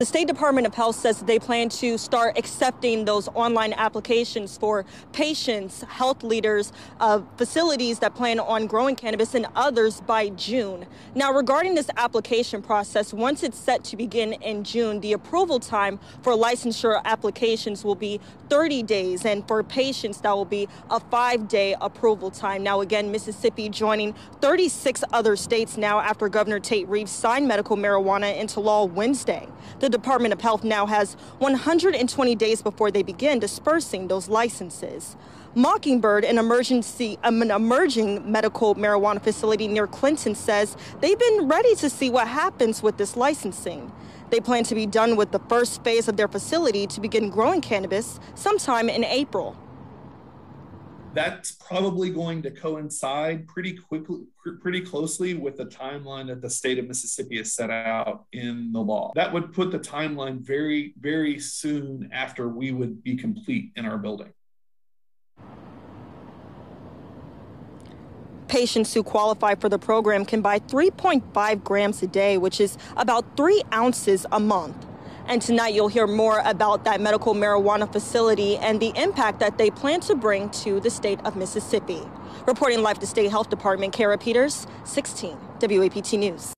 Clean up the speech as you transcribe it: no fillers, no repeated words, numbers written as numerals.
The State Department of Health says that they plan to start accepting those online applications for patients, health leaders, facilities that plan on growing cannabis and others by June. Now, regarding this application process, once it's set to begin in June, the approval time for licensure applications will be 30 days. And for patients, that will be a 5-day approval time. Now, again, Mississippi joining 36 other states now after Governor Tate Reeves signed medical marijuana into law Wednesday. The Department of Health now has 120 days before they begin dispersing those licenses. Mockingbird, an emerging medical marijuana facility near Clinton, says they've been ready to see what happens with this licensing. They plan to be done with the first phase of their facility to begin growing cannabis sometime in April. That's probably going to coincide pretty closely with the timeline that the state of Mississippi has set out in the law. That would put the timeline very, very soon after we would be complete in our building. Patients who qualify for the program can buy 3.5 grams a day, which is about 3 ounces a month. And tonight you'll hear more about that medical marijuana facility and the impact that they plan to bring to the state of Mississippi. Reporting live to State Health Department, Kara Peters, 16 WAPT News.